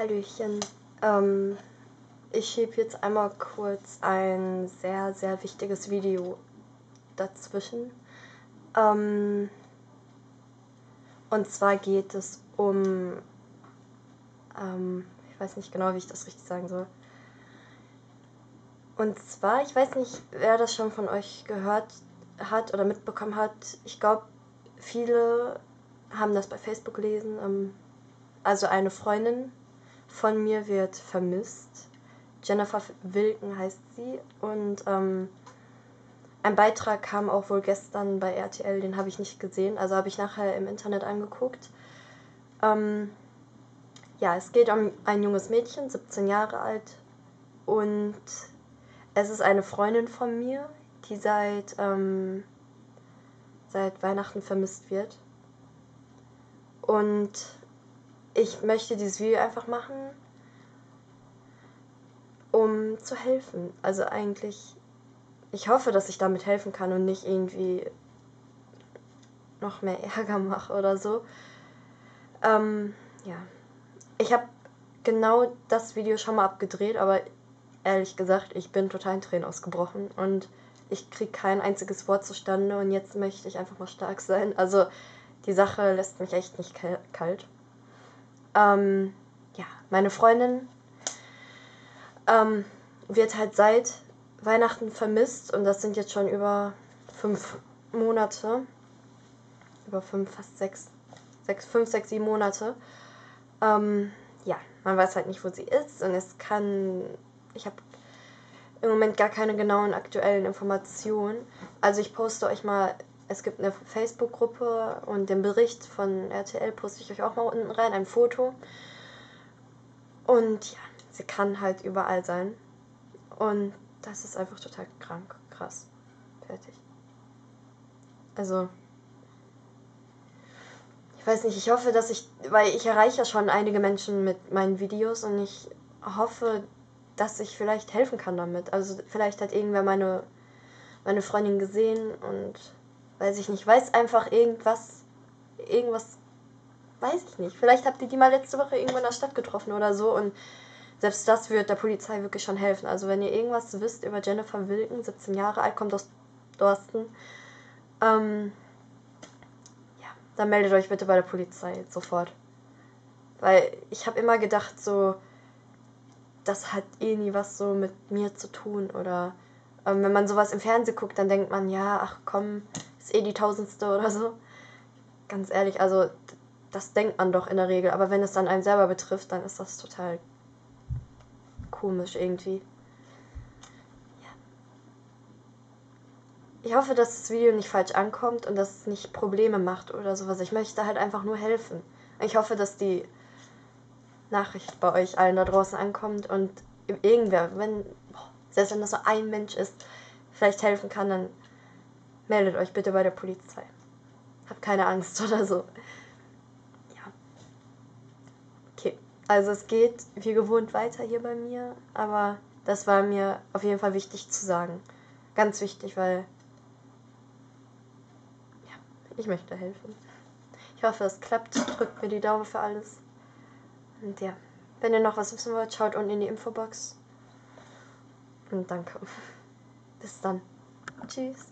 Hallöchen. Ich hebe jetzt einmal kurz ein sehr, sehr wichtiges Video dazwischen. Und zwar geht es um, ich weiß nicht genau, wie ich das richtig sagen soll. Und zwar, ich weiß nicht, wer das schon von euch gehört hat oder mitbekommen hat. Ich glaube, viele haben das bei Facebook gelesen. Also eine Freundin von mir wird vermisst. Jennifer Wilken heißt sie. Und ein Beitrag kam auch wohl gestern bei RTL, den habe ich nicht gesehen. Also habe ich nachher im Internet angeguckt. Ja, es geht um ein junges Mädchen, 17 Jahre alt. Und es ist eine Freundin von mir, die seit Weihnachten vermisst wird. Und ich möchte dieses Video einfach machen, um zu helfen. Also eigentlich, ich hoffe, dass ich damit helfen kann und nicht irgendwie noch mehr Ärger mache oder so. Ja, ich habe genau das Video schon mal abgedreht, aber ehrlich gesagt, ich bin total in Tränen ausgebrochen und ich kriege kein einziges Wort zustande und jetzt möchte ich einfach mal stark sein. Also die Sache lässt mich echt nicht kalt. Ja, meine Freundin wird halt seit Weihnachten vermisst und das sind jetzt schon über 5 Monate. Über 5, 6, 7 Monate. Ja, man weiß halt nicht, wo sie ist und es kann... Ich habe im Moment gar keine genauen aktuellen Informationen. Also ich poste euch mal, es gibt eine Facebook-Gruppe und den Bericht von RTL poste ich euch auch mal unten rein, ein Foto. Und ja, sie kann halt überall sein. Und das ist einfach total krank, krass, fertig. Also, ich weiß nicht, ich hoffe, dass ich, weil ich erreiche ja schon einige Menschen mit meinen Videos und ich hoffe, dass ich vielleicht helfen kann damit. Also vielleicht hat irgendwer meine Freundin gesehen und weiß ich nicht, weiß einfach irgendwas, weiß ich nicht. Vielleicht habt ihr die mal letzte Woche irgendwo in der Stadt getroffen oder so und selbst das wird der Polizei wirklich schon helfen. Also wenn ihr irgendwas wisst über Jennifer Wilken, 17 Jahre alt, kommt aus Dorsten, ja, dann meldet euch bitte bei der Polizei sofort. Weil ich habe immer gedacht so, das hat eh nie was so mit mir zu tun oder wenn man sowas im Fernsehen guckt, dann denkt man, ja, ach komm, ist eh die 1000. oder so. Ganz ehrlich, also das denkt man doch in der Regel, aber wenn es dann einen selber betrifft, dann ist das total komisch irgendwie. Ja. Ich hoffe, dass das Video nicht falsch ankommt und dass es nicht Probleme macht oder sowas. Ich möchte halt einfach nur helfen. Ich hoffe, dass die Nachricht bei euch allen da draußen ankommt und irgendwer, selbst wenn das nur ein Mensch ist, vielleicht helfen kann, dann meldet euch bitte bei der Polizei. Habt keine Angst oder so. Ja. Okay, also es geht wie gewohnt weiter hier bei mir, aber das war mir auf jeden Fall wichtig zu sagen. Ganz wichtig, weil ja, ich möchte helfen. Ich hoffe, es klappt. Drückt mir die Daumen für alles. Und ja, wenn ihr noch was wissen wollt, schaut unten in die Infobox. Und danke. Bis dann. Tschüss.